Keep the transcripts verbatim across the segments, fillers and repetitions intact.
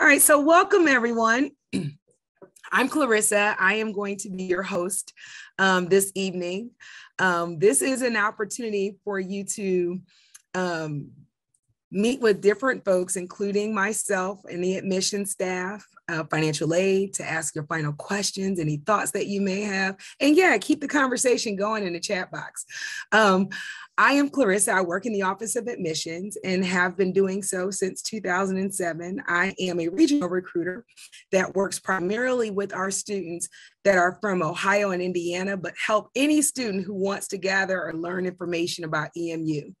All right, so welcome everyone. I'm Clarissa. I am going to be your host um, this evening. Um, this is an opportunity for you to um, meet with different folks, including myself and the admission staff, uh, financial aid, to ask your final questions, any thoughts that you may have. And yeah, keep the conversation going in the chat box. Um, I am Clarissa. I work in the Office of Admissions and have been doing so since two thousand seven. I am a regional recruiter that works primarily with our students that are from Ohio and Indiana, but help any student who wants to gather or learn information about E M U.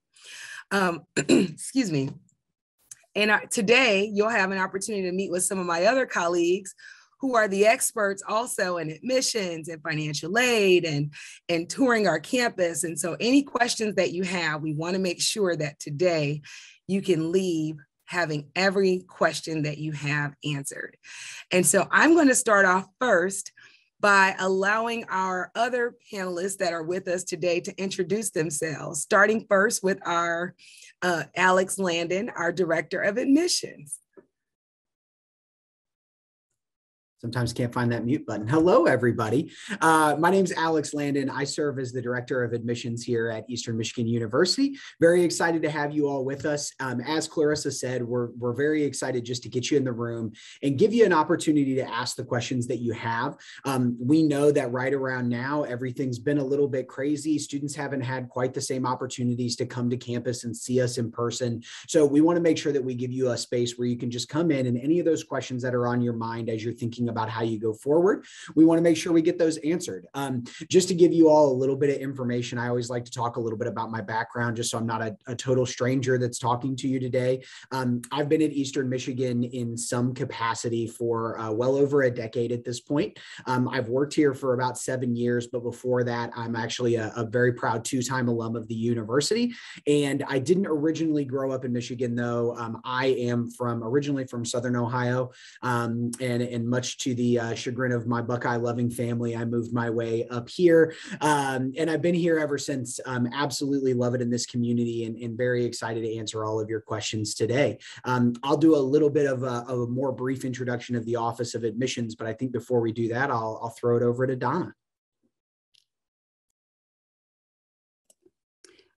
Um, excuse me. And I, today you'll have an opportunity to meet with some of my other colleagues who are the experts also in admissions and financial aid and, and touring our campus. And so any questions that you have, we want to make sure that today you can leave having every question that you have answered. And so I'm going to start off first by allowing our other panelists that are with us today to introduce themselves, starting first with our uh, Alex Landon, our Director of Admissions. Sometimes can't find that mute button. Hello, everybody. Uh, my name is Alex Landon. I serve as the Director of Admissions here at Eastern Michigan University. Very excited to have you all with us. Um, as Clarissa said, we're, we're very excited just to get you in the room and give you an opportunity to ask the questions that you have. Um, we know that right around now, everything's been a little bit crazy. Students haven't had quite the same opportunities to come to campus and see us in person. So we want to make sure that we give you a space where you can just come in and any of those questions that are on your mind as you're thinking about about how you go forward. We want to make sure we get those answered. Um, just to give you all a little bit of information, I always like to talk a little bit about my background, just so I'm not a, a total stranger that's talking to you today. Um, I've been at Eastern Michigan in some capacity for uh, well over a decade at this point. Um, I've worked here for about seven years, but before that, I'm actually a, a very proud two-time alum of the university. And I didn't originally grow up in Michigan, though. Um, I am from originally from Southern Ohio, um, and, and much too to the uh, chagrin of my Buckeye loving family, I moved my way up here. Um, and I've been here ever since. Um, absolutely love it in this community and, and very excited to answer all of your questions today. Um, I'll do a little bit of a, of a more brief introduction of the Office of Admissions, but I think before we do that, I'll, I'll throw it over to Donna.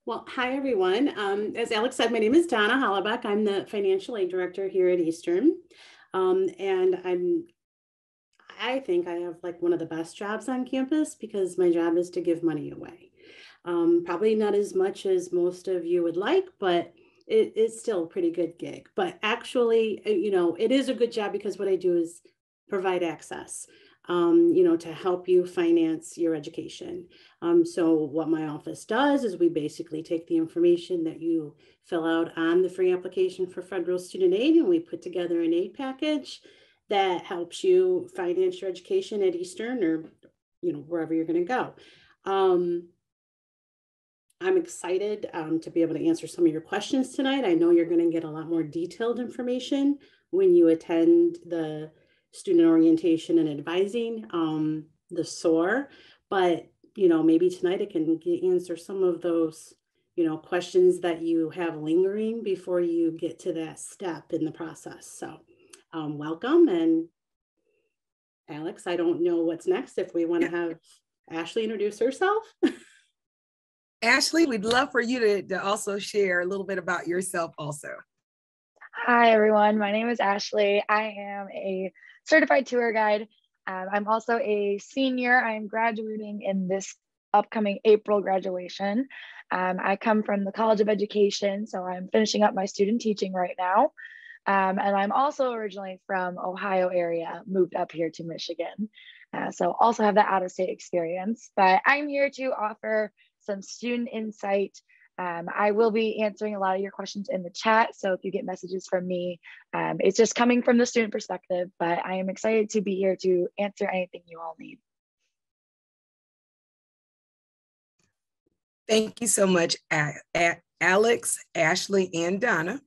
Well, hi, everyone. Um, as Alex said, my name is Donna Holubik. I'm the Financial Aid Director here at Eastern. Um, and I'm I think I have like one of the best jobs on campus because my job is to give money away. Um, probably not as much as most of you would like, but it is still a pretty good gig. But actually, you know, it is a good job because what I do is provide access, um, you know, to help you finance your education. Um, so what my office does is we basically take the information that you fill out on the free application for federal student aid and we put together an aid package that helps you finance your education at Eastern or, you know, wherever you're going to go. Um, I'm excited um, to be able to answer some of your questions tonight. I know you're going to get a lot more detailed information when you attend the student orientation and advising, um, the SOAR, but, you know, maybe tonight it can answer some of those, you know, questions that you have lingering before you get to that step in the process. So. Um, welcome. And Alex, I don't know what's next if we want to have Ashley introduce herself. Ashley, we'd love for you to, to also share a little bit about yourself also. Hi, everyone. My name is Ashley. I am a certified tour guide. Um, I'm also a senior. I'm graduating in this upcoming April graduation. Um, I come from the College of Education, so I'm finishing up my student teaching right now. Um, and I'm also originally from Ohio area, moved up here to Michigan. Uh, so also have that out-of-state experience, but I'm here to offer some student insight. Um, I will be answering a lot of your questions in the chat. So if you get messages from me, um, it's just coming from the student perspective, but I am excited to be here to answer anything you all need. Thank you so much, Alex, Ashley, and Donna.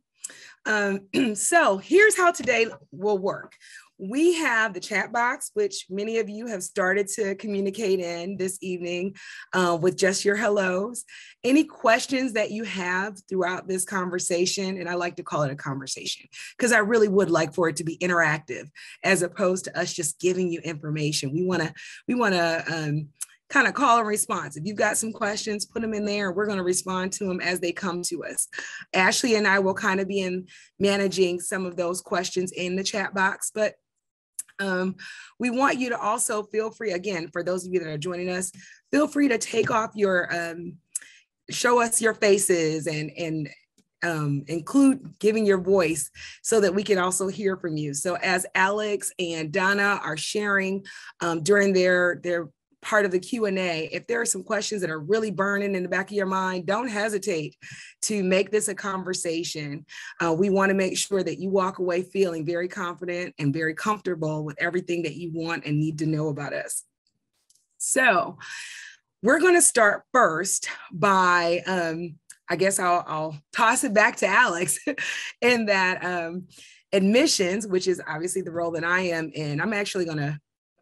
Um, so here's how today will work. We have the chat box, which many of you have started to communicate in this evening uh, with just your hellos. Any questions that you have throughout this conversation, and I like to call it a conversation because I really would like for it to be interactive as opposed to us just giving you information. We want to we want to um, kind of call and response. If you've got some questions, put them in there and we're going to respond to them as they come to us. Ashley and I will kind of be in managing some of those questions in the chat box, but Um, we want you to also feel free, again, for those of you that are joining us, feel free to take off your, um, show us your faces and, and um, include giving your voice so that we can also hear from you. So as Alex and Donna are sharing um, during their, their part of the Q and A, if there are some questions that are really burning in the back of your mind, don't hesitate to make this a conversation. Uh, we want to make sure that you walk away feeling very confident and very comfortable with everything that you want and need to know about us. So we're going to start first by, um, I guess I'll, I'll toss it back to Alex in that um, admissions, which is obviously the role that I am in. I'm actually going to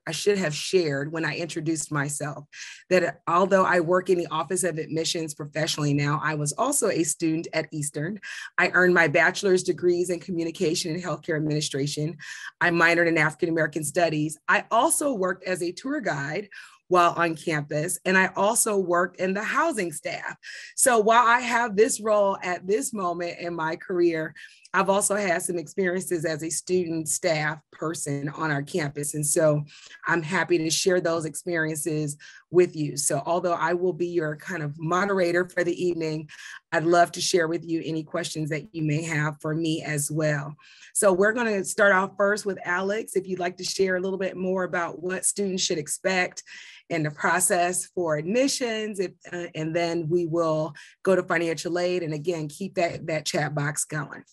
I should have shared when I introduced myself that although I work in the Office of Admissions professionally now, I was also a student at Eastern. I earned my bachelor's degrees in communication and healthcare administration. I minored in African American studies. I also worked as a tour guide while on campus, and I also worked in the housing staff. So while I have this role at this moment in my career, I've also had some experiences as a student staff person on our campus. And so I'm happy to share those experiences with you. So although I will be your kind of moderator for the evening, I'd love to share with you any questions that you may have for me as well. So we're going to start off first with Alex. If you'd like to share a little bit more about what students should expect and the process for admissions, if, uh, and then we will go to financial aid. And again, keep that, that chat box going.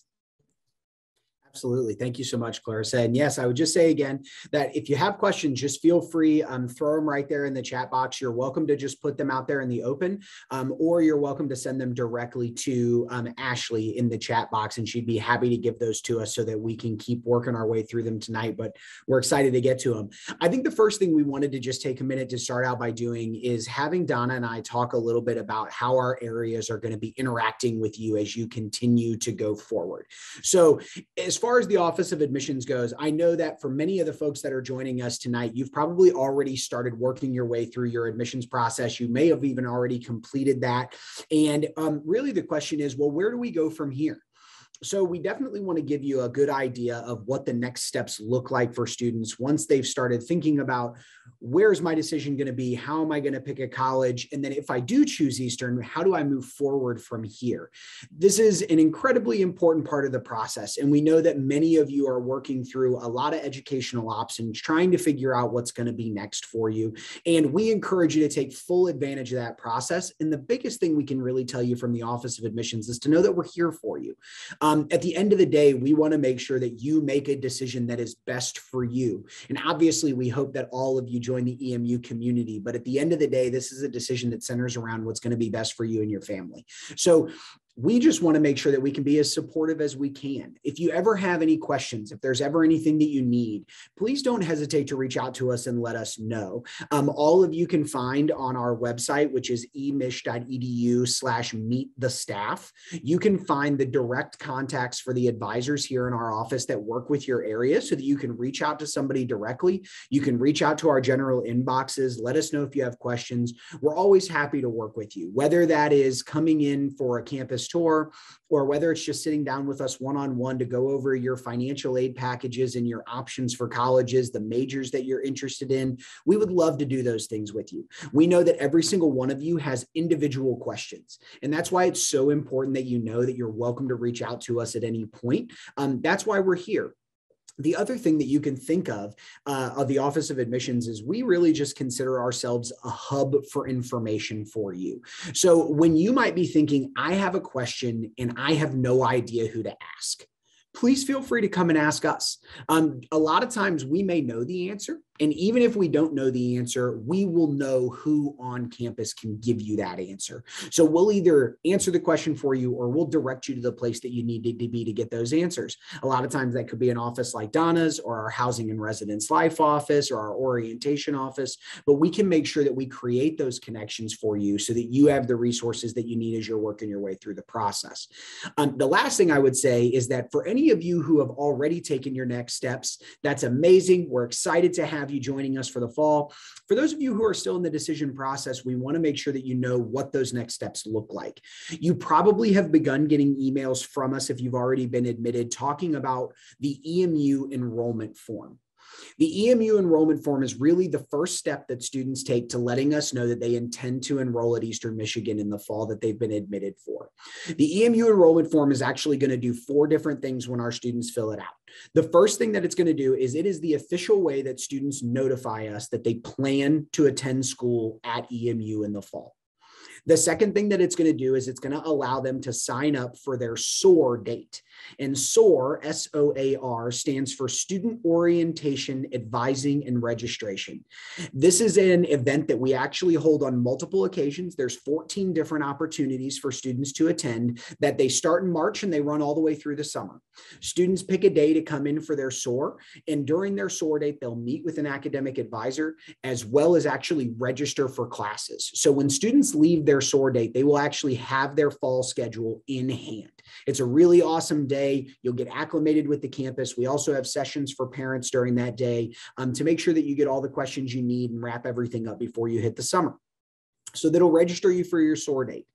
Absolutely. Thank you so much, Clarissa. And yes, I would just say again that if you have questions, just feel free, um, throw them right there in the chat box. You're welcome to just put them out there in the open, um, or you're welcome to send them directly to um, Ashley in the chat box, and she'd be happy to give those to us so that we can keep working our way through them tonight, but we're excited to get to them. I think the first thing we wanted to just take a minute to start out by doing is having Donna and I talk a little bit about how our areas are going to be interacting with you as you continue to go forward. So as far As far as the Office of Admissions goes, I know that for many of the folks that are joining us tonight, you've probably already started working your way through your admissions process. You may have even already completed that. And um, really the question is, well, where do we go from here? So we definitely want to give you a good idea of what the next steps look like for students once they've started thinking about where's my decision going to be, how am I going to pick a college, and then if I do choose Eastern, how do I move forward from here? This is an incredibly important part of the process, and we know that many of you are working through a lot of educational options, trying to figure out what's going to be next for you, and we encourage you to take full advantage of that process, and the biggest thing we can really tell you from the Office of Admissions is to know that we're here for you. Um, Um, at the end of the day, we want to make sure that you make a decision that is best for you. And obviously, we hope that all of you join the E M U community. But at the end of the day, this is a decision that centers around what's going to be best for you and your family. So we just want to make sure that we can be as supportive as we can. If you ever have any questions, if there's ever anything that you need, please don't hesitate to reach out to us and let us know. Um, all of you can find on our website, which is emich dot e d u slash meet the staff. You can find the direct contacts for the advisors here in our office that work with your area so that you can reach out to somebody directly. You can reach out to our general inboxes. Let us know if you have questions. We're always happy to work with you, whether that is coming in for a campus tour, or whether it's just sitting down with us one-on-one to go over your financial aid packages and your options for colleges, the majors that you're interested in. We would love to do those things with you. We know that every single one of you has individual questions, and that's why it's so important that you know that you're welcome to reach out to us at any point. Um, that's why we're here. The other thing that you can think of uh, of the Office of Admissions is we really just consider ourselves a hub for information for you. So when you might be thinking, I have a question and I have no idea who to ask, please feel free to come and ask us. Um, a lot of times we may know the answer, And even if we don't know the answer, we will know who on campus can give you that answer. So we'll either answer the question for you, or we'll direct you to the place that you need to be to get those answers. A lot of times that could be an office like Donna's, or our Housing and Residence Life office, or our orientation office, but we can make sure that we create those connections for you so that you have the resources that you need as you're working your way through the process. Um, the last thing I would say is that for any of you who have already taken your next steps, that's amazing. We're excited to have you joining us for the fall. For those of you who are still in the decision process, we want to make sure that you know what those next steps look like. You probably have begun getting emails from us, if you've already been admitted, talking about the E M U enrollment form. The E M U enrollment form is really the first step that students take to letting us know that they intend to enroll at Eastern Michigan in the fall that they've been admitted for. The E M U enrollment form is actually going to do four different things when our students fill it out. The first thing that it's going to do is it is the official way that students notify us that they plan to attend school at E M U in the fall. The second thing that it's going to do is it's going to allow them to sign up for their SOAR date. And SOAR, S O A R, stands for Student Orientation, Advising, and Registration. This is an event that we actually hold on multiple occasions. There's fourteen different opportunities for students to attend that they start in March and they run all the way through the summer. Students pick a day to come in for their SOAR, and during their SOAR date, they'll meet with an academic advisor as well as actually register for classes. So when students leave their SOAR date, they will actually have their fall schedule in hand. It's a really awesome day. You'll get acclimated with the campus. We also have sessions for parents during that day um, to make sure that you get all the questions you need and wrap everything up before you hit the summer. So that'll register you for your SOAR date.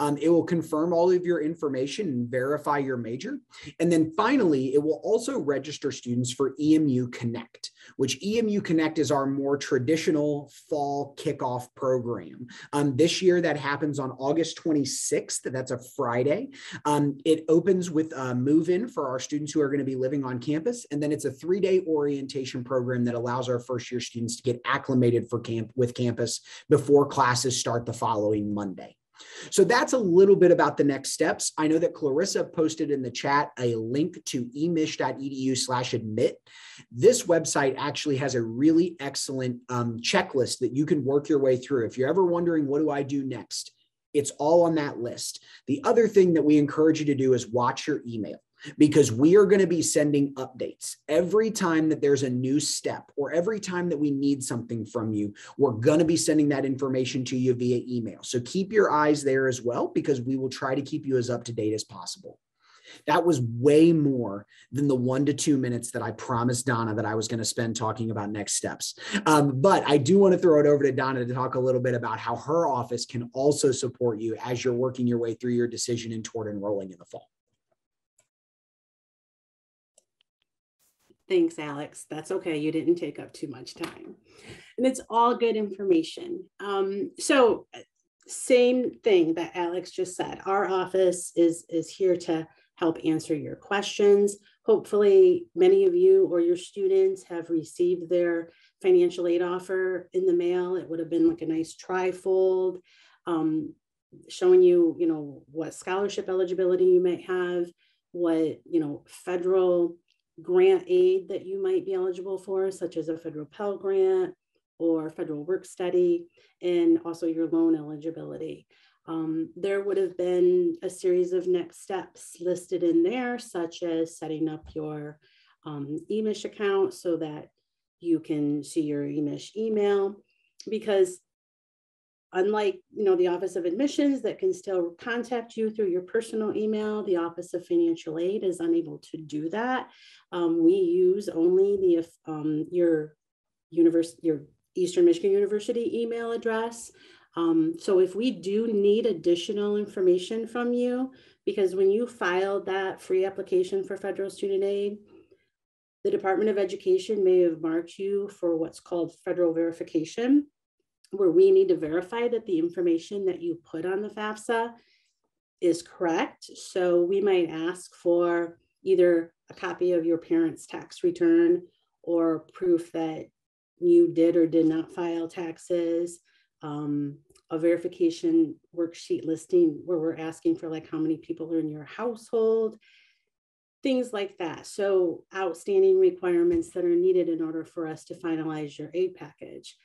Um, it will confirm all of your information and verify your major. And then finally, it will also register students for E M U Connect, which E M U Connect is our more traditional fall kickoff program. Um, this year, that happens on August twenty-sixth. That's a Friday. Um, it opens with a move-in for our students who are going to be living on campus. And then it's a three-day orientation program that allows our first-year students to get acclimated for camp with campus before classes start the following Monday. So that's a little bit about the next steps. I know that Clarissa posted in the chat a link to emich dot e d u slash admit. This website actually has a really excellent um, checklist that you can work your way through. If you're ever wondering, what do I do next? It's all on that list. The other thing that we encourage you to do is watch your email, because we are going to be sending updates every time that there's a new step or every time that we need something from you. We're going to be sending that information to you via email. So keep your eyes there as well, because we will try to keep you as up to date as possible. That was way more than the one to two minutes that I promised Donna that I was going to spend talking about next steps. Um, but I do want to throw it over to Donna to talk a little bit about how her office can also support you as you're working your way through your decision and toward enrolling in the fall. Thanks, Alex. That's okay. You didn't take up too much time. And it's all good information. Um, so same thing that Alex just said. Our office is, is here to help answer your questions. Hopefully, many of you or your students have received their financial aid offer in the mail. It would have been like a nice trifold, um, showing you, you know, what scholarship eligibility you might have, what, you know, federal grant aid that you might be eligible for, such as a federal Pell Grant or federal work study, and also your loan eligibility. Um, there would have been a series of next steps listed in there, such as setting up your um, EMUish account so that you can see your EMUish email, because unlike, you know, the Office of Admissions that can still contact you through your personal email, the Office of Financial Aid is unable to do that. Um, we use only the um, your universe, your Eastern Michigan University email address. Um, so if we do need additional information from you, because when you filed that free application for federal student aid, the Department of Education may have marked you for what's called federal verification, where we need to verify that the information that you put on the FAFSA is correct. So we might ask for either a copy of your parents' tax return or proof that you did or did not file taxes, um, a verification worksheet listing where we're asking for like how many people are in your household, things like that. So outstanding requirements that are needed in order for us to finalize your aid package.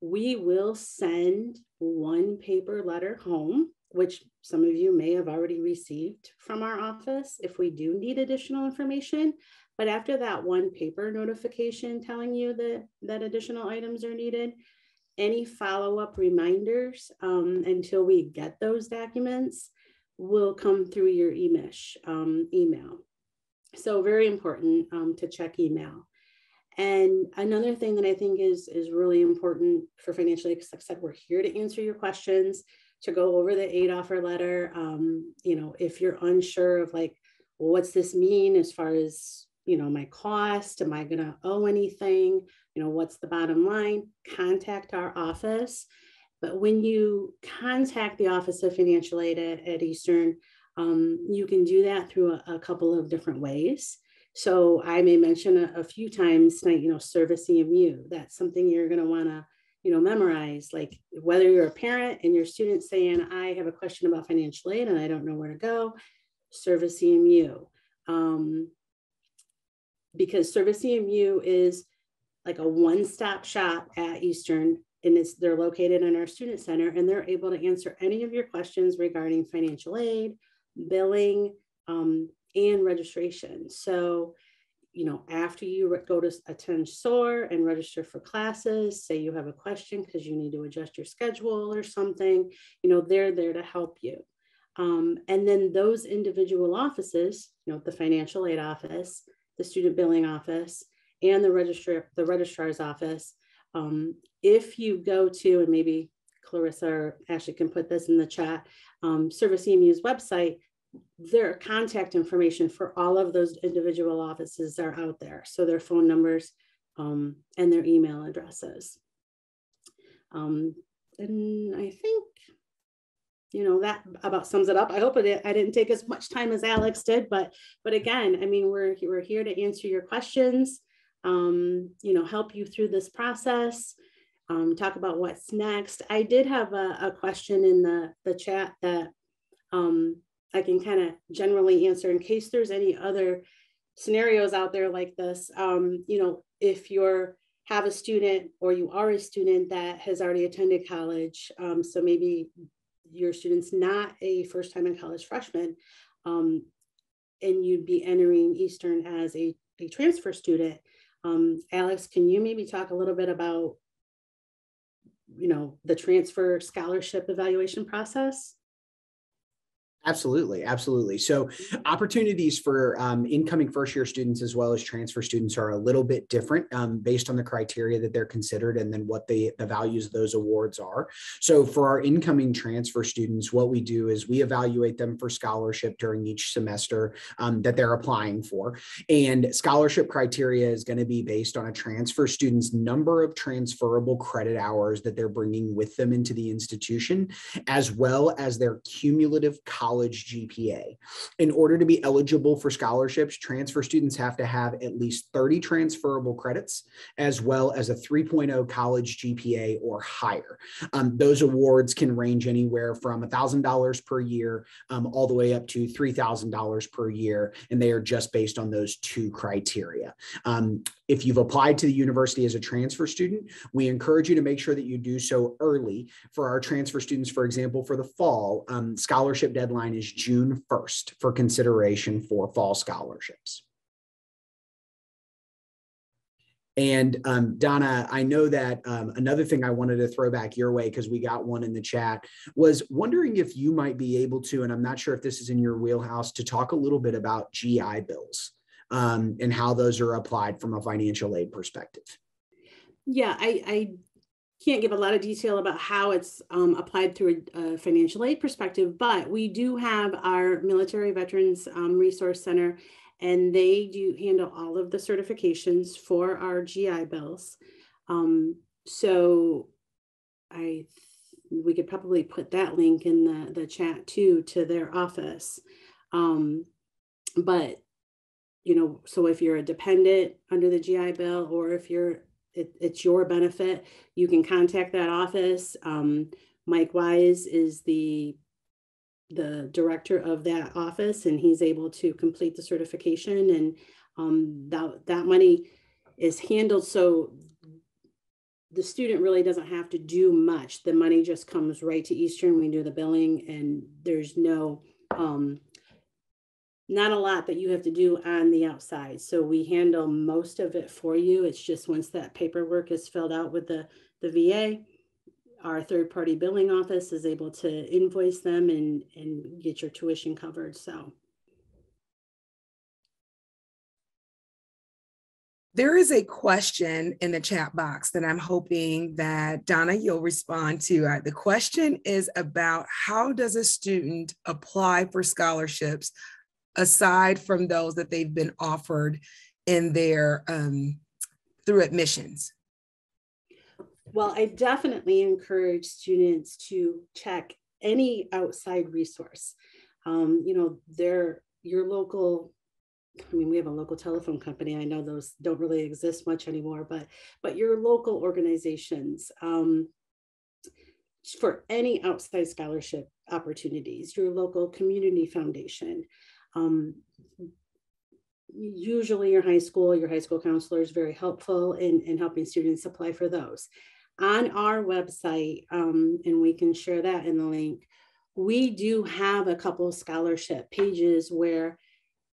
We will send one paper letter home, which some of you may have already received from our office if we do need additional information. But after that one paper notification telling you that, that additional items are needed, any follow-up reminders um, until we get those documents will come through your EMUish um, email. So very important um, to check email. And another thing that I think is, is really important for financial aid, because like I said, we're here to answer your questions, to go over the aid offer letter. Um, you know, if you're unsure of like, well, what's this mean as far as, you know, my cost, am I gonna owe anything? You know, what's the bottom line? Contact our office. But when you contact the Office of Financial Aid at, at Eastern, um, you can do that through a, a couple of different ways. So I may mention a, a few times tonight, you know, Service E M U, that's something you're going to want to, you know, memorize, like whether you're a parent and your student's saying, I have a question about financial aid and I don't know where to go, Service E M U. Um, because Service E M U is like a one-stop shop at Eastern, and it's, they're located in our student center, and they're able to answer any of your questions regarding financial aid, billing, um, and registration. So, you know, after you go to attend SOAR and register for classes, say you have a question because you need to adjust your schedule or something, you know, they're there to help you. Um, and then those individual offices, you know, the financial aid office, the student billing office, and the registrar, the registrar's office. Um, if you go to, and maybe Clarissa or Ashley can put this in the chat, um, Service E M U's website, their contact information for all of those individual offices are out there. So their phone numbers um, and their email addresses. Um, and I think, you know, that about sums it up. I hope it, I didn't take as much time as Alex did, but, but again, I mean, we're, we're here to answer your questions, um, you know, help you through this process, um, talk about what's next. I did have a, a question in the, the chat that, um, I can kind of generally answer in case there's any other scenarios out there like this. Um, you know, if you're have a student or you are a student that has already attended college, um, so maybe your student's not a first time in college freshman, um, and you'd be entering Eastern as a, a transfer student. Um, Alex, can you maybe talk a little bit about, you know, the transfer scholarship evaluation process? Absolutely. Absolutely. So opportunities for um, incoming first year students as well as transfer students are a little bit different um, based on the criteria that they're considered and then what the, the values of those awards are. So for our incoming transfer students, what we do is we evaluate them for scholarship during each semester um, that they're applying for. And scholarship criteria is going to be based on a transfer student's number of transferable credit hours that they're bringing with them into the institution, as well as their cumulative college college G P A. In order to be eligible for scholarships, transfer students have to have at least thirty transferable credits, as well as a three point oh college G P A or higher. Um, those awards can range anywhere from one thousand dollars per year um, all the way up to three thousand dollars per year, and they are just based on those two criteria. Um, If you've applied to the university as a transfer student, we encourage you to make sure that you do so early. For our transfer students, for example, for the fall, um, scholarship deadline is June first for consideration for fall scholarships. And um, Donna, I know that um, another thing I wanted to throw back your way, because we got one in the chat, was wondering if you might be able to, and I'm not sure if this is in your wheelhouse, to talk a little bit about G I bills. Um, and how those are applied from a financial aid perspective. Yeah, I, I can't give a lot of detail about how it's um, applied through a, a financial aid perspective, but we do have our Military Veterans um, Resource Center, and they do handle all of the certifications for our G I bills. Um, so I we could probably put that link in the, the chat too, to their office. Um, but you know, so if you're a dependent under the G I Bill, or if you're, it, it's your benefit, you can contact that office. Um, Mike Wise is the the director of that office, and he's able to complete the certification, and um, that, that money is handled. So the student really doesn't have to do much. The money just comes right to Eastern. We do the billing, and there's no, um, not a lot that you have to do on the outside. So we handle most of it for you. It's just once that paperwork is filled out with the, the V A, our third-party billing office is able to invoice them and, and get your tuition covered, so. There is a question in the chat box that I'm hoping that Donna, you'll respond to. Uh, the question is about how does a student apply for scholarships aside from those that they've been offered in their, um, through admissions? Well, I definitely encourage students to check any outside resource. Um, you know, their, your local, I mean, we have a local telephone company. I know those don't really exist much anymore, but, but your local organizations um, for any outside scholarship opportunities, your local community foundation, um, usually your high school, your high school counselor is very helpful in, in helping students apply for those. On our website, um, and we can share that in the link, we do have a couple scholarship pages where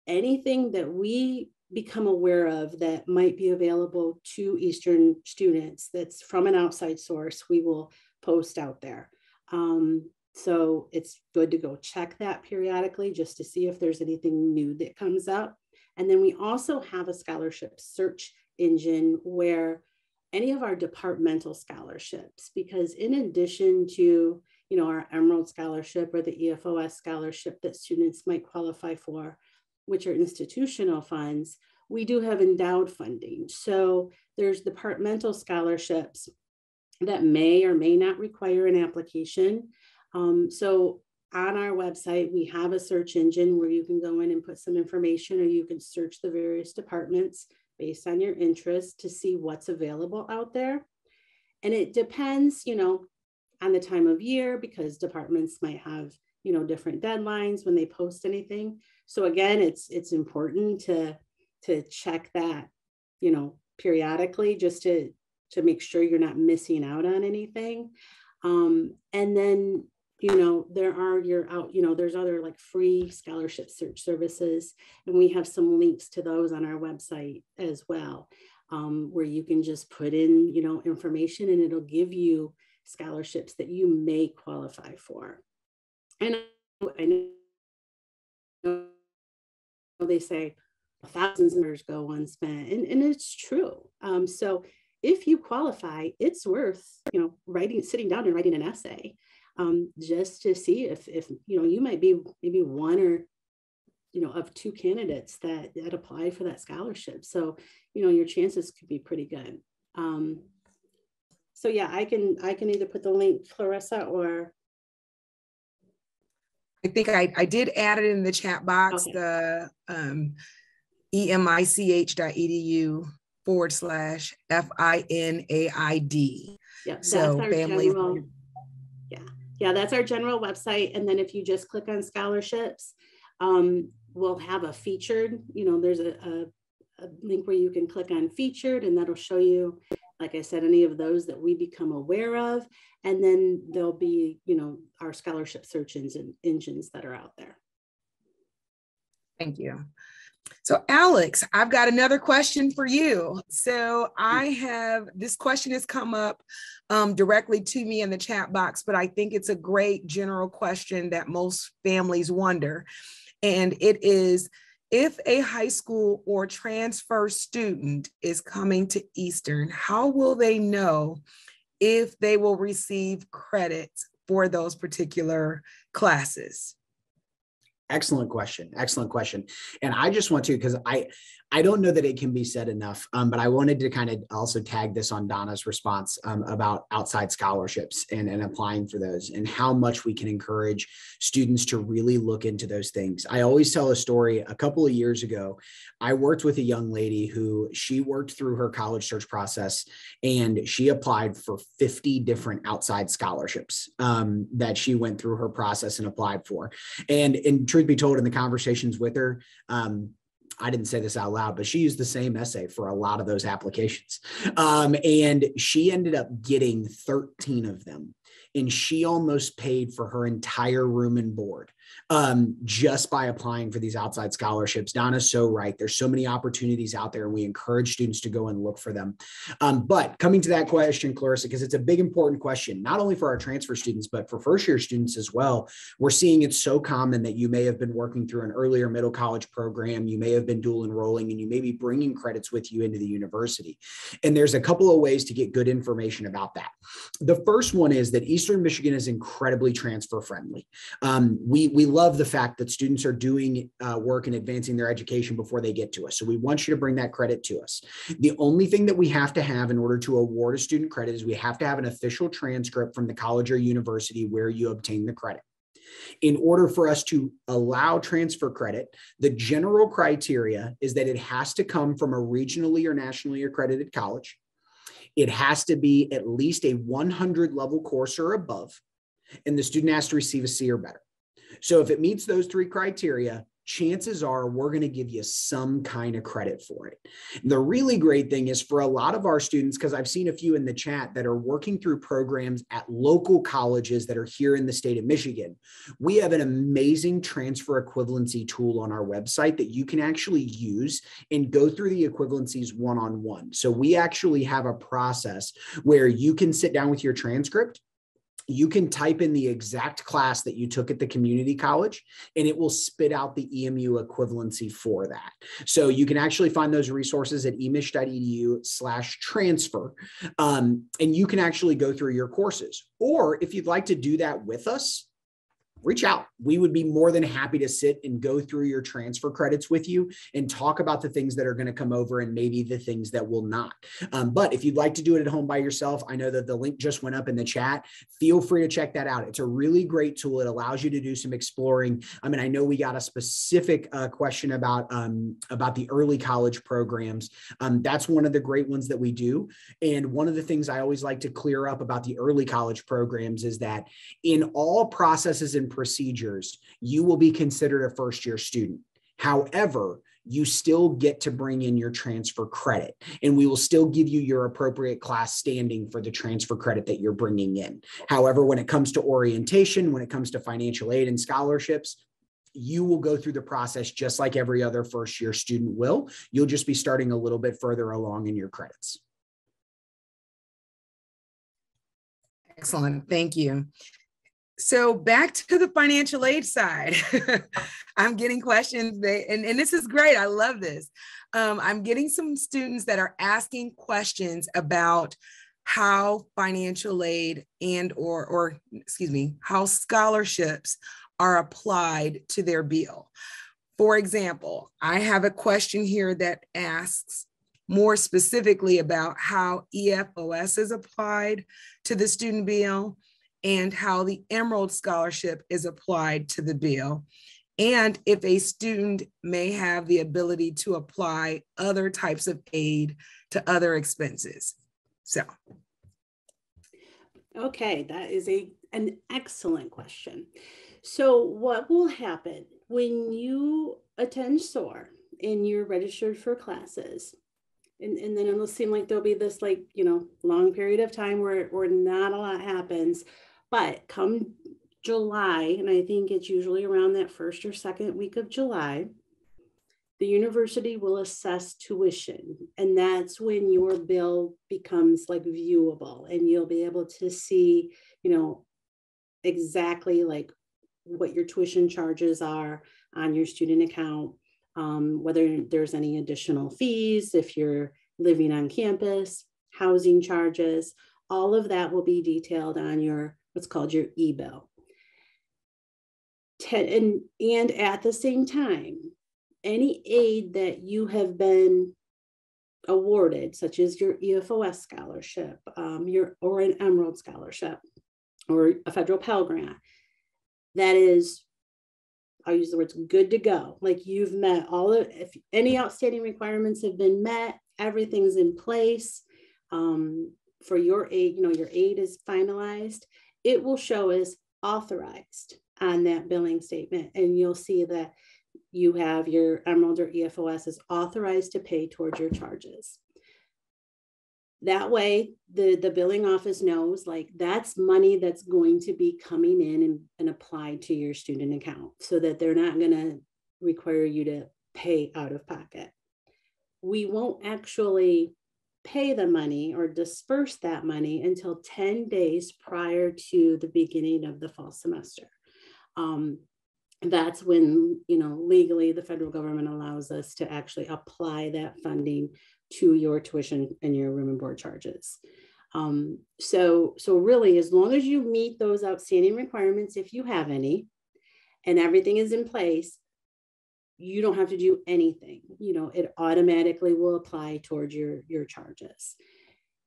anything that we become aware of that might be available to Eastern students that's from an outside source, we will post out there. Um, so it's good to go check that periodically just to see if there's anything new that comes up. And then we also have a scholarship search engine where any of our departmental scholarships, because in addition to, you know, our Emerald Scholarship or the E F O S scholarship that students might qualify for, which are institutional funds, we do have endowed funding. So there's departmental scholarships that may or may not require an application. Um, so on our website, we have a search engine where you can go in and put some information, or you can search the various departments based on your interest to see what's available out there. And it depends, you know, on the time of year, because departments might have, you know, different deadlines when they post anything. So again, it's it's important to to check that, you know, periodically, just to to make sure you're not missing out on anything. Um, and then, you know, there are your out, you know, there's other like free scholarship search services, and we have some links to those on our website as well, um, where you can just put in, you know, information, and it'll give you scholarships that you may qualify for. And I know they say thousands of dollars go unspent, and, and it's true. Um, so if you qualify, it's worth, you know, writing, sitting down and writing an essay. Um, just to see if, if, you know, you might be maybe one or, you know, of two candidates that, that apply for that scholarship. So, you know, your chances could be pretty good. Um, so yeah, I can, I can either put the link, Clarissa, or. I think I, I did add it in the chat box, okay. The um, emich.edu forward slash F I N A I D. Yeah, so family. General, yeah. Yeah, that's our general website. And then if you just click on scholarships, um, we'll have a featured, you know, there's a, a, a link where you can click on featured, and that'll show you, like I said, any of those that we become aware of. And then there'll be, you know, our scholarship search engine, engines that are out there. Thank you. So Alex, I've got another question for you. So I have, this question has come up um, directly to me in the chat box, but I think it's a great general question that most families wonder. And it is, if a high school or transfer student is coming to Eastern, how will they know if they will receive credits for those particular classes? Excellent question. Excellent question. And I just want to, because I, I don't know that it can be said enough, um, but I wanted to kind of also tag this on Donna's response um, about outside scholarships and, and applying for those and how much we can encourage students to really look into those things. I always tell a story. A couple of years ago, I worked with a young lady who she worked through her college search process and she applied for fifty different outside scholarships um, that she went through her process and applied for. And, and truth be told, in the conversations with her, um, I didn't say this out loud, but she used the same essay for a lot of those applications. Um, and she ended up getting thirteen of them. And she almost paid for her entire room and board um, just by applying for these outside scholarships. Donna's so right. There's so many opportunities out there, and we encourage students to go and look for them. Um, but coming to that question, Clarissa, because it's a big, important question, not only for our transfer students, but for first year students as well. We're seeing it's so common that you may have been working through an earlier middle college program. You may have been dual enrolling, and you may be bringing credits with you into the university. And there's a couple of ways to get good information about that. The first one is that Eastern Eastern Michigan is incredibly transfer friendly. Um, we, we love the fact that students are doing uh, work and advancing their education before they get to us. So we want you to bring that credit to us. The only thing that we have to have in order to award a student credit is we have to have an official transcript from the college or university where you obtain the credit. In order for us to allow transfer credit, the general criteria is that it has to come from a regionally or nationally accredited college. It has to be at least a one hundred level course or above, and the student has to receive a C or better. So if it meets those three criteria, chances are we're going to give you some kind of credit for it. The really great thing is for a lot of our students, because I've seen a few in the chat that are working through programs at local colleges that are here in the state of Michigan, we have an amazing transfer equivalency tool on our website that you can actually use and go through the equivalencies one-on-one. So we actually have a process where you can sit down with your transcript. You can type in the exact class that you took at the community college, and it will spit out the E M U equivalency for that. So you can actually find those resources at emich dot e d u slash transfer, um, and you can actually go through your courses. Or if you'd like to do that with us, reach out. We would be more than happy to sit and go through your transfer credits with you and talk about the things that are going to come over and maybe the things that will not. Um, but if you'd like to do it at home by yourself, I know that the link just went up in the chat. Feel free to check that out. It's a really great tool. It allows you to do some exploring. I mean, I know we got a specific uh, question about, um, about the early college programs. Um, that's one of the great ones that we do. And one of the things I always like to clear up about the early college programs is that in all processes and procedures, you will be considered a first-year student. However, you still get to bring in your transfer credit, and we will still give you your appropriate class standing for the transfer credit that you're bringing in. However, when it comes to orientation, when it comes to financial aid and scholarships, you will go through the process just like every other first-year student will. You'll just be starting a little bit further along in your credits. Excellent. Thank you. So back to the financial aid side, I'm getting questions, they, and, and this is great, I love this. Um, I'm getting some students that are asking questions about how financial aid and or, or excuse me, how scholarships are applied to their bill. For example, I have a question here that asks more specifically about how E F O S is applied to the student bill, and how the Emerald Scholarship is applied to the bill, and if a student may have the ability to apply other types of aid to other expenses. So. Okay, that is a, an excellent question. So what will happen when you attend SOAR and you're registered for classes? And, and then it'll seem like there'll be this like, you know, long period of time where, where not a lot happens. But come July, and I think it's usually around that first or second week of July, the university will assess tuition. And that's when your bill becomes like viewable, and you'll be able to see, you know, exactly like what your tuition charges are on your student account, um, whether there's any additional fees, if you're living on campus, housing charges, all of that will be detailed on your what's called your e-bill. And, and at the same time, any aid that you have been awarded, such as your E F O S scholarship, um, your or an Emerald Scholarship, or a federal Pell Grant, that is, I'll use the words good to go. Like you've met all of, if any outstanding requirements have been met, everything's in place um, for your aid, you know, your aid is finalized. It will show as authorized on that billing statement. And you'll see that you have your Emerald or E F O S is authorized to pay towards your charges. That way, the, the billing office knows like that's money that's going to be coming in and, and applied to your student account so that they're not going to require you to pay out of pocket. We won't actually pay the money or disperse that money until ten days prior to the beginning of the fall semester. Um, that's when, you know, legally the federal government allows us to actually apply that funding to your tuition and your room and board charges. Um, so, so really, as long as you meet those outstanding requirements, if you have any, and everything is in place, you don't have to do anything. You know, it automatically will apply towards your, your charges.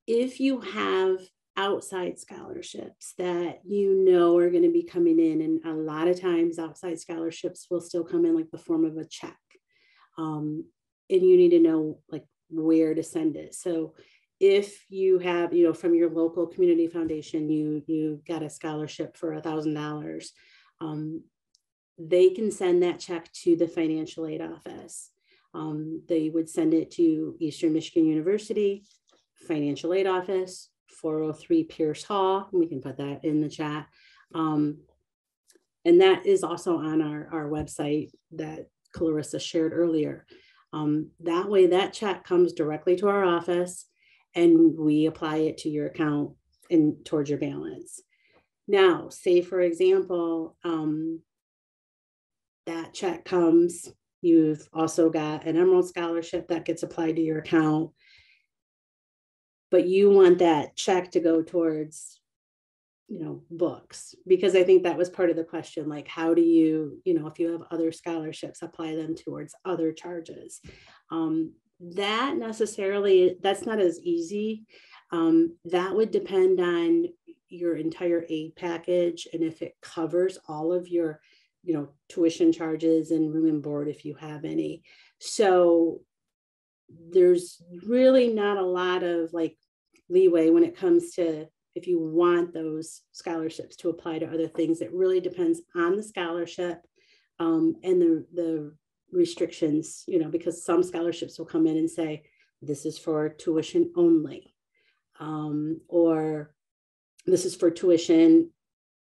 If you have outside scholarships that you know are going to be coming in, and a lot of times outside scholarships will still come in like the form of a check, um, and you need to know like where to send it. So if you have, you know, from your local community foundation, you you got a scholarship for a thousand dollars, um, they can send that check to the financial aid office. Um, they would send it to Eastern Michigan University, financial aid office, four oh three Pierce Hall. We can put that in the chat. Um, and that is also on our, our website that Clarissa shared earlier. Um, that way that check comes directly to our office and we apply it to your account and towards your balance. Now, say for example, um, that check comes, you've also got an Emerald Scholarship that gets applied to your account, but you want that check to go towards, you know, books, because I think that was part of the question, like how do you, you know, if you have other scholarships, apply them towards other charges. Um, that necessarily, that's not as easy. Um, that would depend on your entire aid package and if it covers all of your, you know, tuition charges and room and board if you have any. So there's really not a lot of like leeway when it comes to if you want those scholarships to apply to other things. It really depends on the scholarship um, and the, the restrictions, you know, because some scholarships will come in and say, this is for tuition only, um, or this is for tuition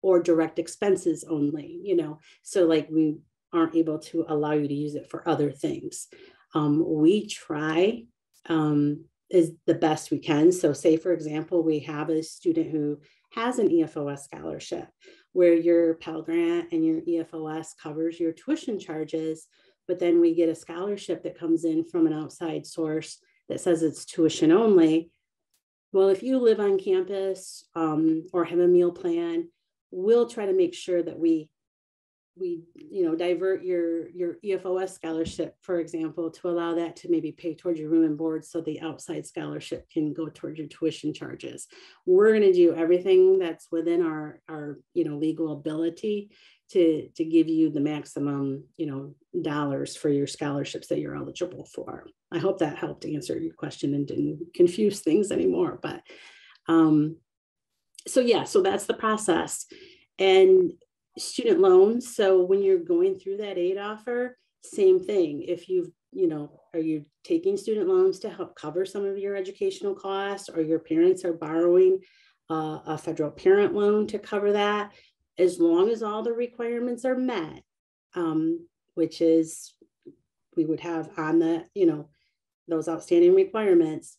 or direct expenses only, you know, so like we aren't able to allow you to use it for other things. Um, we try um, is the best we can. So say, for example, we have a student who has an E F O S scholarship where your Pell Grant and your E F O S covers your tuition charges, but then we get a scholarship that comes in from an outside source that says it's tuition only. Well, if you live on campus um, or have a meal plan, we'll try to make sure that we, we, you know, divert your, your E F O S scholarship, for example, to allow that to maybe pay towards your room and board so the outside scholarship can go towards your tuition charges. We're going to do everything that's within our, our, you know, legal ability to, to give you the maximum, you know, dollars for your scholarships that you're eligible for. I hope that helped answer your question and didn't confuse things anymore, but, um, So yeah, so that's the process. And student loans, so when you're going through that aid offer, same thing. If you've, you know, are you taking student loans to help cover some of your educational costs, or your parents are borrowing uh, a federal parent loan to cover that? As long as all the requirements are met, um, which is, we would have on the, you know, those outstanding requirements,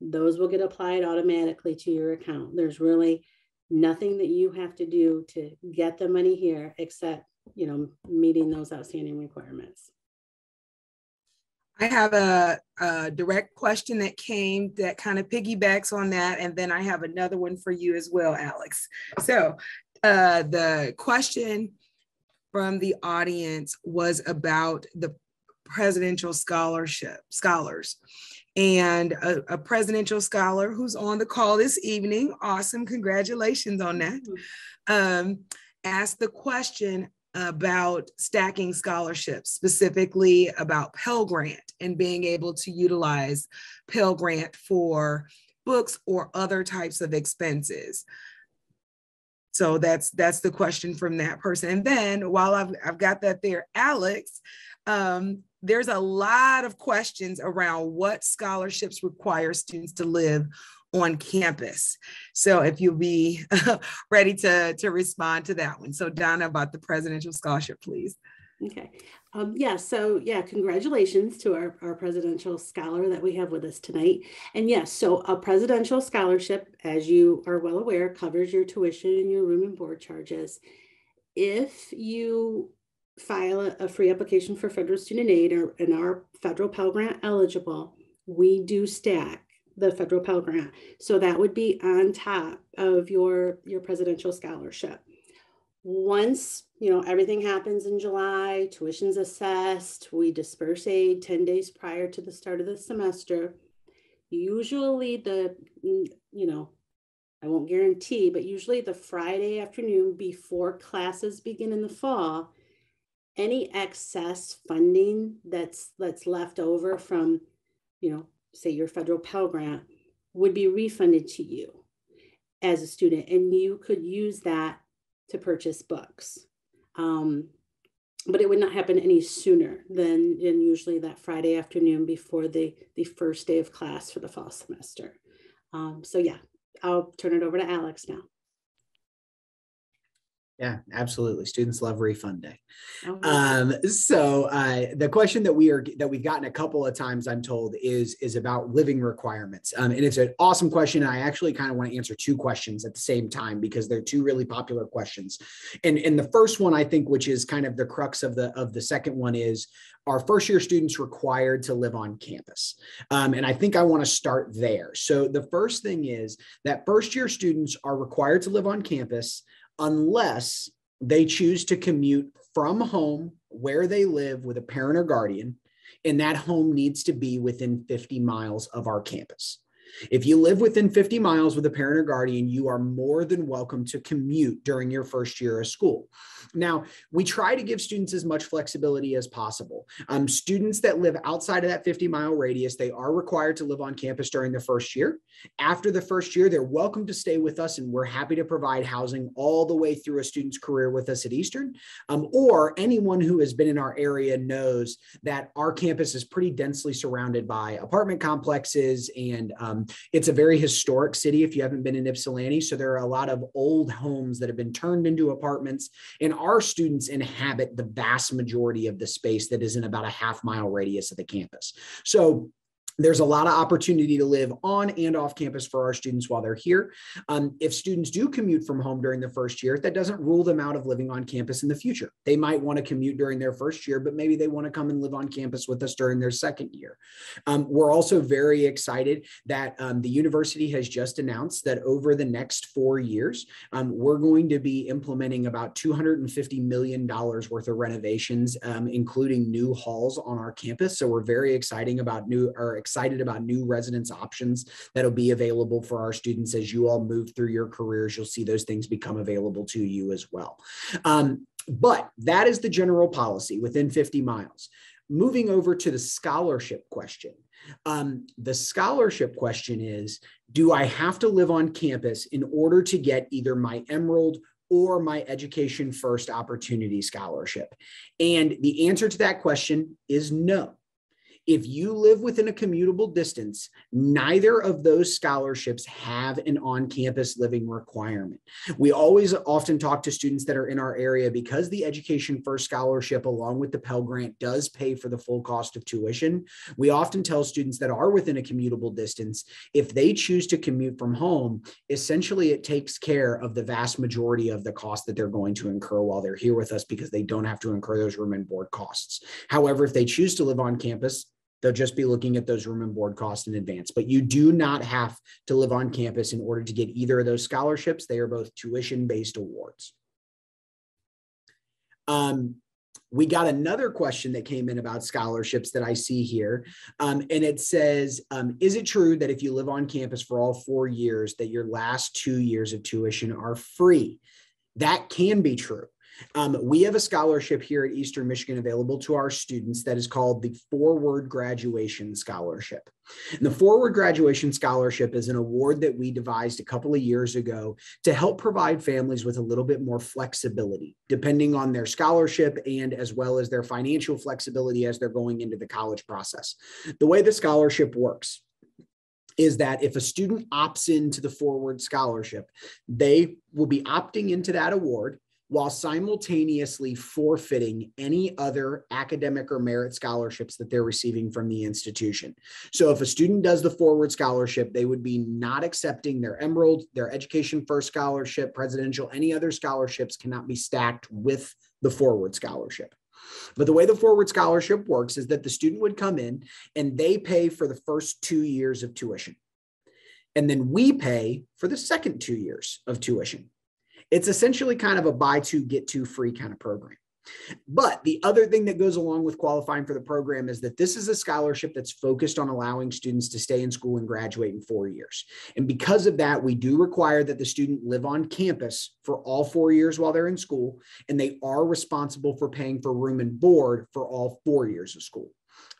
those will get applied automatically to your account. There's really nothing that you have to do to get the money here except, you know, meeting those outstanding requirements. I have a, a direct question that came that kind of piggybacks on that. And then I have another one for you as well, Alex. So uh, the question from the audience was about the Presidential Scholarship scholars. And a, a presidential scholar who's on the call this evening, awesome, congratulations on that, um, asked the question about stacking scholarships, specifically about Pell Grant and being able to utilize Pell Grant for books or other types of expenses. So that's that's the question from that person. And then while I've, I've got that there, Alex, um, there's a lot of questions around what scholarships require students to live on campus. So if you'll be ready to, to respond to that one. So Donna, about the presidential scholarship, please. Okay. Um, yeah. So yeah, congratulations to our, our presidential scholar that we have with us tonight. And yes, yeah, so a presidential scholarship, as you are well aware, covers your tuition and your room and board charges. If you file a, a free application for federal student aid or, and are federal Pell Grant eligible, we do stack the federal Pell Grant. So that would be on top of your, your presidential scholarship. Once, you know, everything happens in July, tuition's assessed, we disperse aid ten days prior to the start of the semester. Usually the, you know, I won't guarantee, but usually the Friday afternoon before classes begin in the fall, any excess funding that's, that's left over from, you know, say your federal Pell Grant would be refunded to you as a student, and you could use that to purchase books. Um, but it would not happen any sooner than, than usually that Friday afternoon before the, the first day of class for the fall semester. Um, so yeah, I'll turn it over to Alex now. Yeah, absolutely. Students love refund day. Okay. Um, so uh, the question that we are that we've gotten a couple of times, I'm told, is is about living requirements, um, and it's an awesome question. I actually kind of want to answer two questions at the same time because they're two really popular questions. And and the first one, I think, which is kind of the crux of the of the second one, is: are first year students required to live on campus? Um, and I think I want to start there. So the first thing is that first year students are required to live on campus unless they choose to commute from home where they live with a parent or guardian, and that home needs to be within fifty miles of our campus. If you live within fifty miles with a parent or guardian, you are more than welcome to commute during your first year of school. Now, we try to give students as much flexibility as possible. Um, students that live outside of that fifty mile radius, they are required to live on campus during the first year. After the first year, they're welcome to stay with us, and we're happy to provide housing all the way through a student's career with us at Eastern. Um, or anyone who has been in our area knows that our campus is pretty densely surrounded by apartment complexes, and um, it's a very historic city if you haven't been in Ypsilanti. So there are a lot of old homes that have been turned into apartments, and our students inhabit the vast majority of the space that is in about a half mile radius of the campus. So there's a lot of opportunity to live on and off campus for our students while they're here. Um, if students do commute from home during the first year, that doesn't rule them out of living on campus in the future. They might want to commute during their first year, but maybe they want to come and live on campus with us during their second year. Um, we're also very excited that um, the university has just announced that over the next four years, um, we're going to be implementing about two hundred fifty million dollars worth of renovations, um, including new halls on our campus. So we're very excited about new or excited about new residence options that'll be available for our students. As you all move through your careers, you'll see those things become available to you as well. Um, but that is the general policy within fifty miles. Moving over to the scholarship question. Um, the scholarship question is, do I have to live on campus in order to get either my Emerald or my Education First Opportunity Scholarship? And the answer to that question is no. If you live within a commutable distance, neither of those scholarships have an on-campus living requirement. We always often talk to students that are in our area because the Education First Scholarship, along with the Pell Grant, does pay for the full cost of tuition. We often tell students that are within a commutable distance, if they choose to commute from home, essentially it takes care of the vast majority of the cost that they're going to incur while they're here with us because they don't have to incur those room and board costs. However, if they choose to live on campus, they'll just be looking at those room and board costs in advance. But you do not have to live on campus in order to get either of those scholarships. They are both tuition-based awards. Um, we got another question that came in about scholarships that I see here. Um, and it says, um, is it true that if you live on campus for all four years, that your last two years of tuition are free? That can be true. Um, we have a scholarship here at Eastern Michigan available to our students that is called the Forward Graduation Scholarship. And the Forward Graduation Scholarship is an award that we devised a couple of years ago to help provide families with a little bit more flexibility, depending on their scholarship and as well as their financial flexibility as they're going into the college process. The way the scholarship works is that if a student opts into the Forward Scholarship, they will be opting into that award while simultaneously forfeiting any other academic or merit scholarships that they're receiving from the institution. So if a student does the Forward Scholarship, they would be not accepting their Emerald, their Education First Scholarship, Presidential, any other scholarships cannot be stacked with the Forward Scholarship. But the way the Forward Scholarship works is that the student would come in and they pay for the first two years of tuition. And then we pay for the second two years of tuition. It's essentially kind of a buy two, get two free kind of program. But the other thing that goes along with qualifying for the program is that this is a scholarship that's focused on allowing students to stay in school and graduate in four years. And because of that, we do require that the student live on campus for all four years while they're in school, and they are responsible for paying for room and board for all four years of school.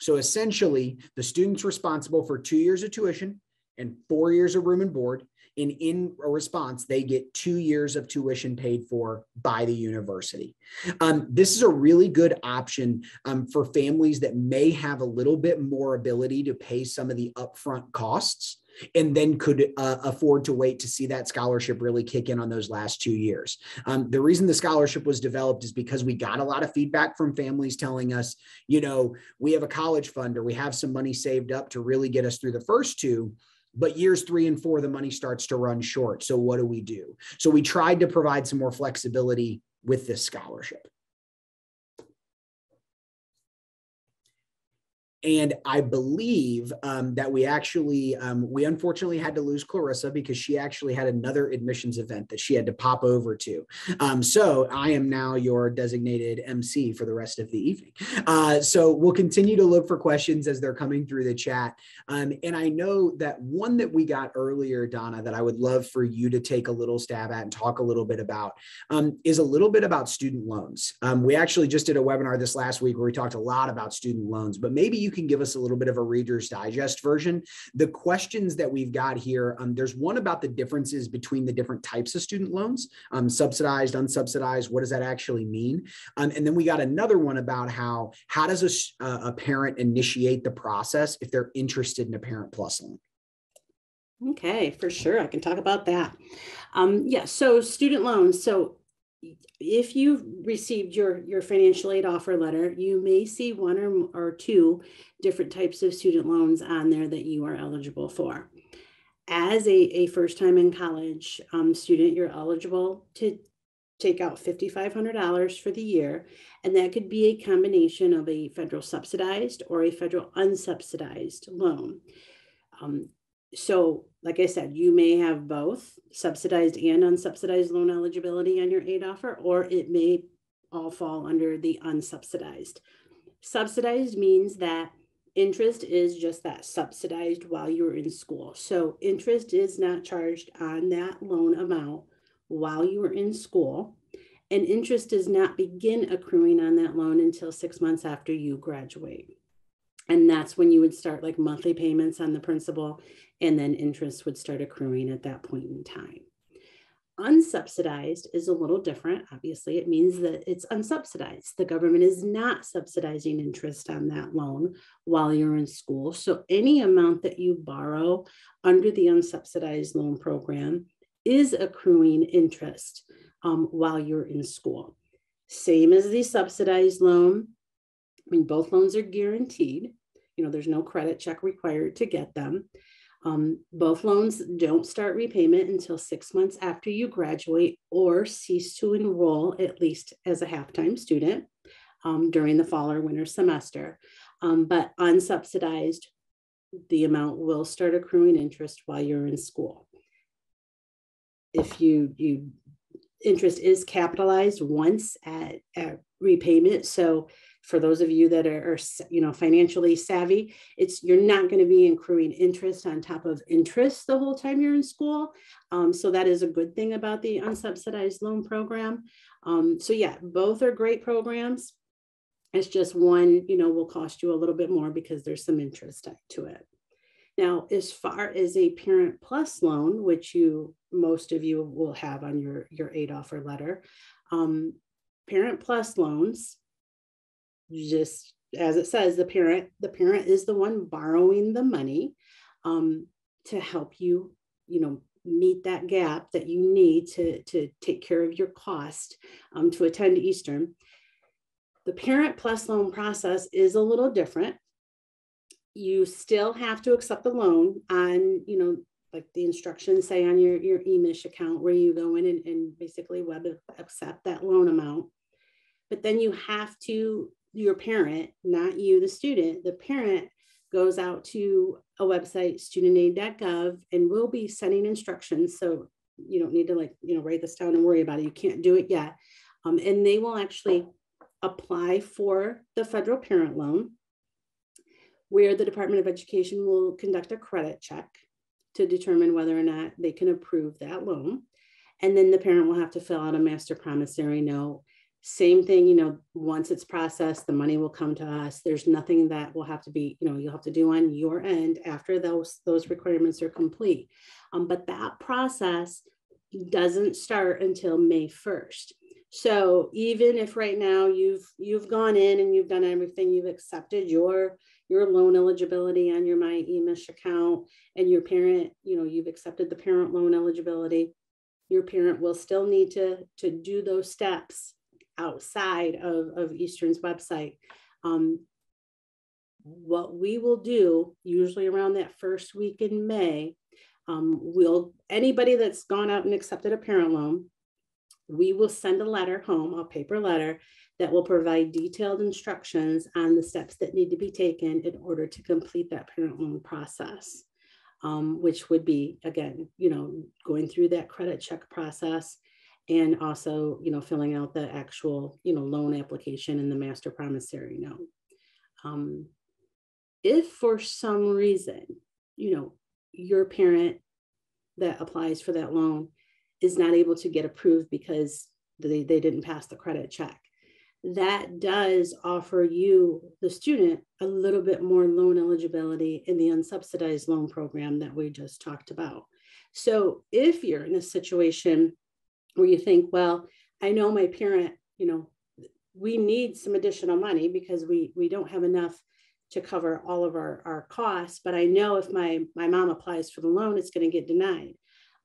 So essentially, the student's responsible for two years of tuition and four years of room and board. And in response, they get two years of tuition paid for by the university. Um, this is a really good option um, for families that may have a little bit more ability to pay some of the upfront costs and then could uh, afford to wait to see that scholarship really kick in on those last two years. Um, the reason the scholarship was developed is because we got a lot of feedback from families telling us, you know, we have a college fund or we have some money saved up to really get us through the first two. But years three and four, the money starts to run short. So what do we do? So we tried to provide some more flexibility with this scholarship. And I believe um, that we actually, um, we unfortunately had to lose Clarissa because she actually had another admissions event that she had to pop over to. Um, so I am now your designated M C for the rest of the evening. Uh, so we'll continue to look for questions as they're coming through the chat. Um, and I know that one that we got earlier, Donna, that I would love for you to take a little stab at and talk a little bit about um, is a little bit about student loans. Um, we actually just did a webinar this last week where we talked a lot about student loans, but maybe you can give us a little bit of a Reader's Digest version. The questions that we've got here, um, there's one about the differences between the different types of student loans, um, subsidized, unsubsidized, what does that actually mean? Um, and then we got another one about how, how does a, a parent initiate the process if they're interested in a Parent PLUS loan? Okay, for sure, I can talk about that. Um, yeah, so student loans. So if you've received your, your financial aid offer letter, you may see one or, or two different types of student loans on there that you are eligible for. As a, a first time in college um, student, you're eligible to take out five thousand five hundred dollars for the year, and that could be a combination of a federal subsidized or a federal unsubsidized loan. Um, so like I said, you may have both subsidized and unsubsidized loan eligibility on your aid offer, or it may all fall under the unsubsidized. Subsidized means that interest is just that, subsidized while you're in school. So interest is not charged on that loan amount while you are in school, and interest does not begin accruing on that loan until six months after you graduate. And that's when you would start like monthly payments on the principal, and then interest would start accruing at that point in time. Unsubsidized is a little different. Obviously, it means that it's unsubsidized. The government is not subsidizing interest on that loan while you're in school. So any amount that you borrow under the unsubsidized loan program is accruing interest um, while you're in school. Same as the subsidized loan. I mean, both loans are guaranteed. You know, there's no credit check required to get them. Um, both loans don't start repayment until six months after you graduate or cease to enroll, at least as a half-time student um, during the fall or winter semester. Um, but unsubsidized, the amount will start accruing interest while you're in school. If you, you interest is capitalized once at, at repayment. So for those of you that are, are you know, financially savvy, it's you're not going to be accruing interest on top of interest the whole time you're in school. Um, so that is a good thing about the unsubsidized loan program. Um, so yeah, both are great programs. It's just one, you know, will cost you a little bit more because there's some interest to it. Now, as far as a Parent PLUS loan, which you most of you will have on your, your aid offer letter, um, Parent PLUS loans, just as it says, the parent, the parent is the one borrowing the money um, to help you, you know, meet that gap that you need to, to take care of your cost um, to attend Eastern. The Parent PLUS loan process is a little different. You still have to accept the loan on, you know, like the instructions say on your, your EMUish account, where you go in and, and basically web accept that loan amount. But then you have to, your parent, not you, the student, the parent goes out to a website, student aid dot gov, and will be sending instructions. So you don't need to like, you know, write this down and worry about it. You can't do it yet. Um, and they will actually apply for the federal parent loan, where the Department of Education will conduct a credit check to determine whether or not they can approve that loan. And then the parent will have to fill out a master promissory note. Same thing, you know, once it's processed, the money will come to us. There's nothing that will have to be, you know, you'll have to do on your end after those, those requirements are complete. Um, but that process doesn't start until May first. So even if right now you've you've gone in and you've done everything, you've accepted your your loan eligibility on your My EMUish account, and your parent, you know, you've accepted the parent loan eligibility, your parent will still need to to do those steps outside of, of Eastern's website. Um, what we will do usually around that first week in May, um, we'll anybody that's gone out and accepted a parent loan, we will send a letter home, a paper letter, that will provide detailed instructions on the steps that need to be taken in order to complete that parent loan process, um, which would be, again, you know, going through that credit check process, and also, you know, filling out the actual, you know, loan application and the master promissory note. Um, if for some reason, you know, your parent that applies for that loan is not able to get approved because they, they didn't pass the credit check, that does offer you, the student, a little bit more loan eligibility in the unsubsidized loan program that we just talked about. So if you're in a situation where you think, well, I know my parent, you know, we need some additional money because we, we don't have enough to cover all of our, our costs, but I know if my, my mom applies for the loan, it's going to get denied.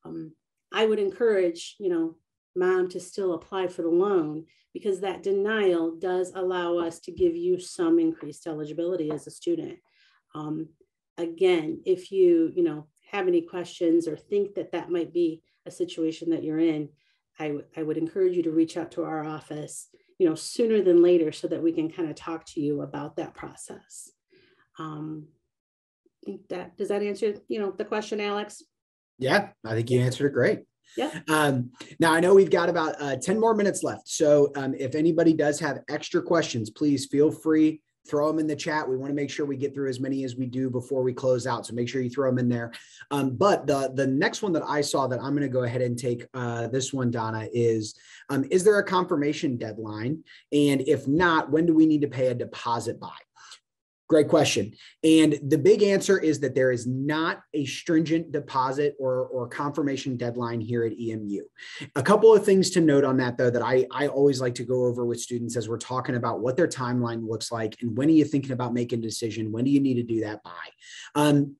Um, I would encourage, you know, mom to still apply for the loan, because that denial does allow us to give you some increased eligibility as a student. Um, again, if you, you know, have any questions or think that that might be a situation that you're in, I, I would encourage you to reach out to our office, you know, sooner than later, so that we can kind of talk to you about that process. Um, I think that, does that answer, you know, the question, Alex? Yeah, I think you answered it great. Yeah. Um, now, I know we've got about uh, ten more minutes left. So um, if anybody does have extra questions, please feel free, throw them in the chat. We want to make sure we get through as many as we do before we close out. So make sure you throw them in there. Um, but the, the next one that I saw that I'm going to go ahead and take uh, this one, Donna, is, um, is there a confirmation deadline? And if not, when do we need to pay a deposit by? Great question. And the big answer is that there is not a stringent deposit or, or confirmation deadline here at E M U. A couple of things to note on that, though, that I, I always like to go over with students as we're talking about what their timeline looks like and when are you thinking about making a decision, when do you need to do that by? Um,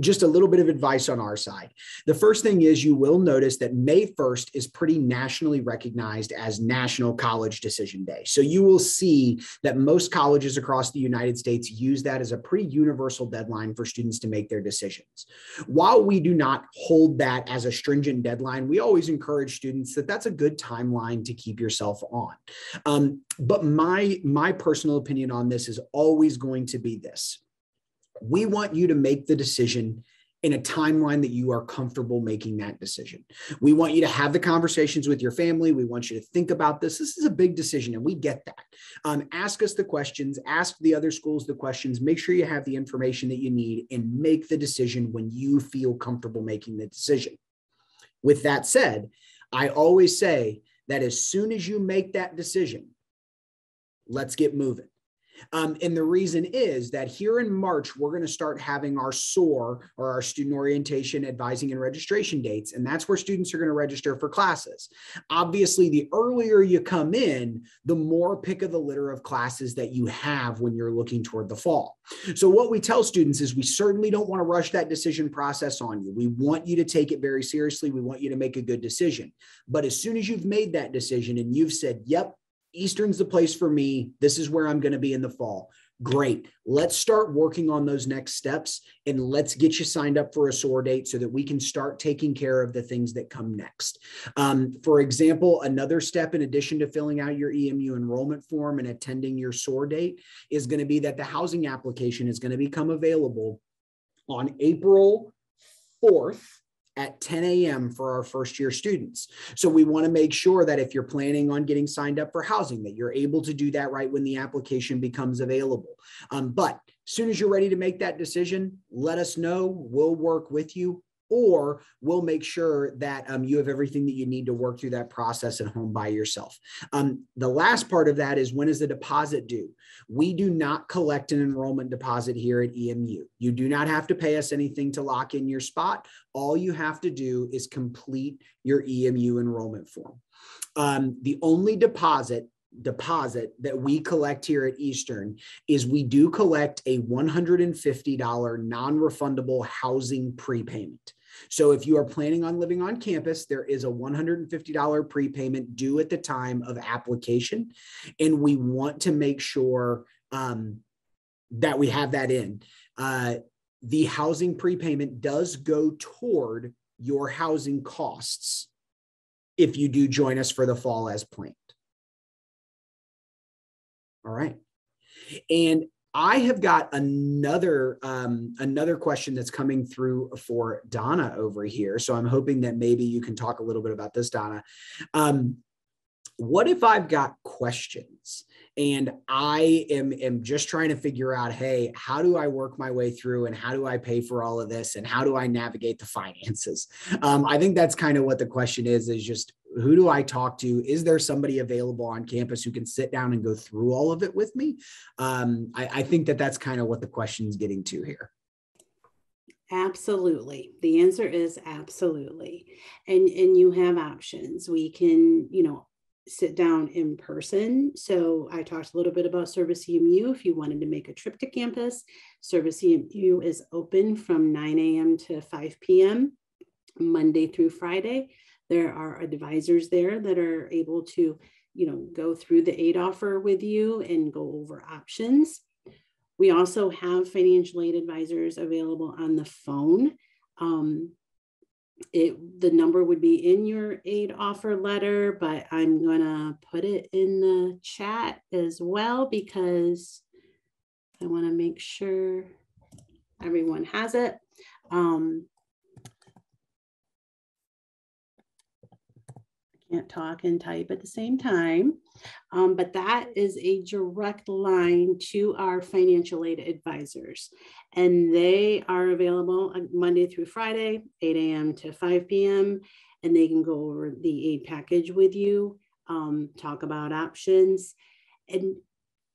Just a little bit of advice on our side. The first thing is you will notice that May first is pretty nationally recognized as National College Decision Day. So you will see that most colleges across the United States use that as a pretty universal deadline for students to make their decisions. While we do not hold that as a stringent deadline, we always encourage students that that's a good timeline to keep yourself on. Um, but my, my personal opinion on this is always going to be this. We want you to make the decision in a timeline that you are comfortable making that decision. We want you to have the conversations with your family. We want you to think about this. This is a big decision, and we get that. Um, ask us the questions, ask the other schools the questions, make sure you have the information that you need, and make the decision when you feel comfortable making the decision. With that said, I always say that as soon as you make that decision, let's get moving. Um, and the reason is that here in March, we're going to start having our SOAR, or our student orientation, advising, and registration dates. And that's where students are going to register for classes. Obviously, the earlier you come in, the more pick of the litter of classes that you have when you're looking toward the fall. So what we tell students is we certainly don't want to rush that decision process on you. We want you to take it very seriously. We want you to make a good decision. But as soon as you've made that decision and you've said, yep, Eastern's the place for me, this is where I'm going to be in the fall, great. Let's start working on those next steps, and let's get you signed up for a SOAR date so that we can start taking care of the things that come next. Um, for example, another step in addition to filling out your E M U enrollment form and attending your SOAR date is going to be that the housing application is going to become available on April fourth. At ten A M for our first year students. So we want to make sure that if you're planning on getting signed up for housing, that you're able to do that right when the application becomes available. Um, but as soon as you're ready to make that decision, let us know. We'll work with you, or we'll make sure that um, you have everything that you need to work through that process at home by yourself. Um, the last part of that is, when is the deposit due? We do not collect an enrollment deposit here at E M U. You do not have to pay us anything to lock in your spot. All you have to do is complete your E M U enrollment form. Um, the only deposit deposit that we collect here at Eastern is we do collect a one hundred fifty dollar non-refundable housing prepayment. So if you are planning on living on campus, there is a one hundred fifty dollar prepayment due at the time of application, and we want to make sure um, that we have that in. Uh, the housing prepayment does go toward your housing costs if you do join us for the fall as planned. All right. And I have got another, um, another question that's coming through for Donna over here. So I'm hoping that maybe you can talk a little bit about this, Donna. Um, what if I've got questions and I am, am just trying to figure out, hey, how do I work my way through, and how do I pay for all of this, and how do I navigate the finances? Um, I think that's kind of what the question is, is just, who do I talk to? Is there somebody available on campus who can sit down and go through all of it with me? Um, I, I think that that's kind of what the question's getting to here. Absolutely. The answer is absolutely. And, and you have options. We can, you know, sit down in person. So I talked a little bit about Service E M U. If you wanted to make a trip to campus, Service E M U is open from nine A M to five P M Monday through Friday. There are advisors there that are able to, you know, go through the aid offer with you and go over options. We also have financial aid advisors available on the phone. Um, it, the number would be in your aid offer letter, but I'm gonna put it in the chat as well, because I wanna make sure everyone has it. Um, Can't talk and type at the same time, um, but that is a direct line to our financial aid advisors, and they are available Monday through Friday, eight A M to five P M, and they can go over the aid package with you, um, talk about options, and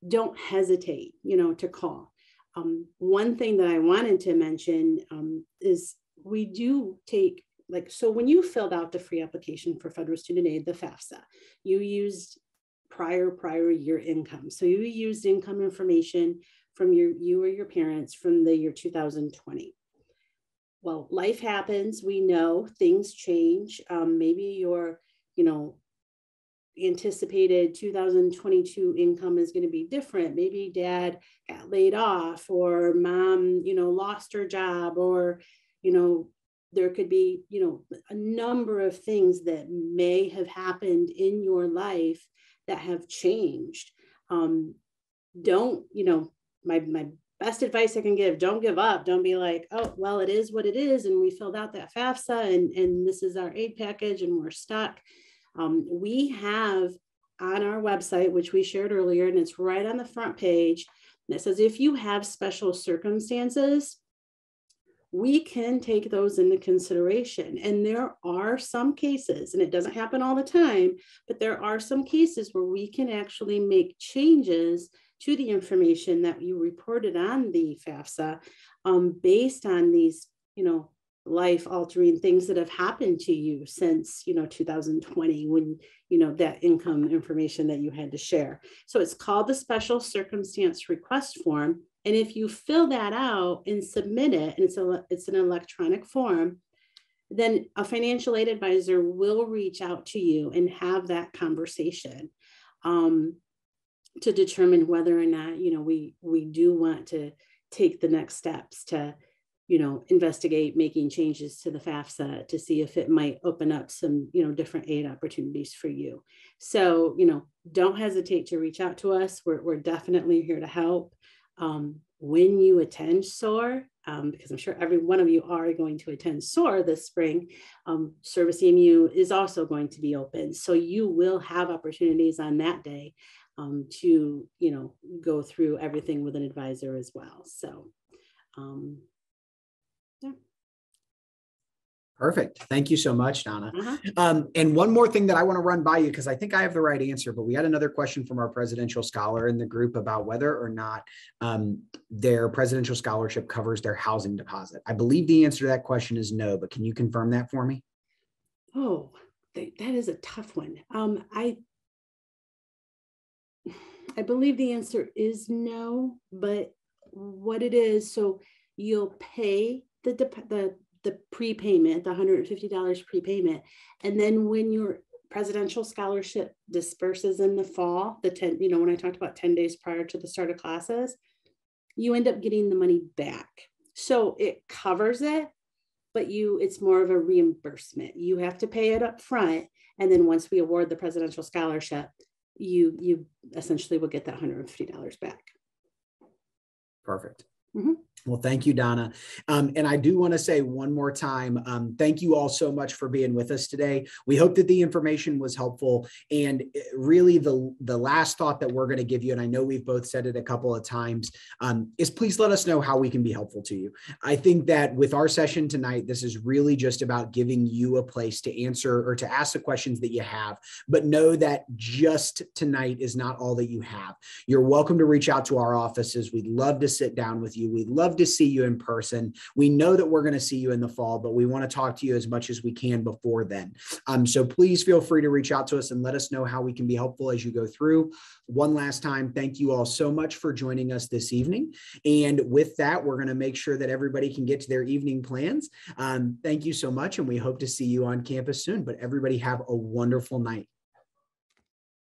don't hesitate, you know, to call. Um, one thing that I wanted to mention um, is we do take, like, so when you filled out the free application for federal student aid, the FAFSA, you used prior prior year income. So you used income information from your, you or your parents from the year two thousand twenty. Well, life happens. We know things change. Um, maybe your, you know, anticipated two thousand twenty-two income is going to be different. Maybe dad got laid off, or mom, you know, lost her job, or, you know, there could be, you know, a number of things that may have happened in your life that have changed. Um, don't, you know, my, my best advice I can give, don't give up. Don't be like, oh, well, it is what it is. And we filled out that FAFSA and, and this is our aid package and we're stuck. Um, we have on our website, which we shared earlier, and it's right on the front page. And it says, if you have special circumstances, we can take those into consideration. And there are some cases, and it doesn't happen all the time, but there are some cases where we can actually make changes to the information that you reported on the FAFSA um, based on these, you know, life-altering things that have happened to you since, you know, two thousand twenty, when, you know, that income information that you had to share. So it's called the Special Circumstance Request Form. And if you fill that out and submit it, and it's, a, it's an electronic form, then a financial aid advisor will reach out to you and have that conversation um, to determine whether or not, you know, we, we do want to take the next steps to, you know, investigate making changes to the FAFSA to see if it might open up some, you know, different aid opportunities for you. So, you know, don't hesitate to reach out to us. We're, we're definitely here to help. Um, when you attend SOAR, um, because I'm sure every one of you are going to attend SOAR this spring, um, Service E M U is also going to be open. So you will have opportunities on that day um, to, you know, go through everything with an advisor as well. So, um, yeah. Perfect. Thank you so much, Donna. Uh-huh. um, and one more thing that I want to run by you, because I think I have the right answer, but we had another question from our presidential scholar in the group about whether or not um, their presidential scholarship covers their housing deposit. I believe the answer to that question is no, but can you confirm that for me? Oh, th that is a tough one. Um, I, I believe the answer is no, but what it is, so you'll pay the the the prepayment, the one hundred fifty dollar prepayment. And then when your presidential scholarship disperses in the fall, the ten, you know, when I talked about ten days prior to the start of classes, you end up getting the money back. So it covers it, but you, it's more of a reimbursement. You have to pay it up front. And then once we award the presidential scholarship, you, you essentially will get that one hundred fifty dollars back. Perfect. Mm-hmm. Well, thank you, Donna. Um, and I do want to say one more time, um, thank you all so much for being with us today. We hope that the information was helpful. And really, the, the last thought that we're going to give you, and I know we've both said it a couple of times, um, is please let us know how we can be helpful to you. I think that with our session tonight, this is really just about giving you a place to answer or to ask the questions that you have, but know that just tonight is not all that you have. You're welcome to reach out to our offices. We'd love to sit down with you. We'd love to see you in person. We know that we're going to see you in the fall, but we want to talk to you as much as we can before then. Um, so please feel free to reach out to us and let us know how we can be helpful as you go through. One last time, thank you all so much for joining us this evening. And with that, we're going to make sure that everybody can get to their evening plans. Um, thank you so much, and we hope to see you on campus soon. But everybody have a wonderful night.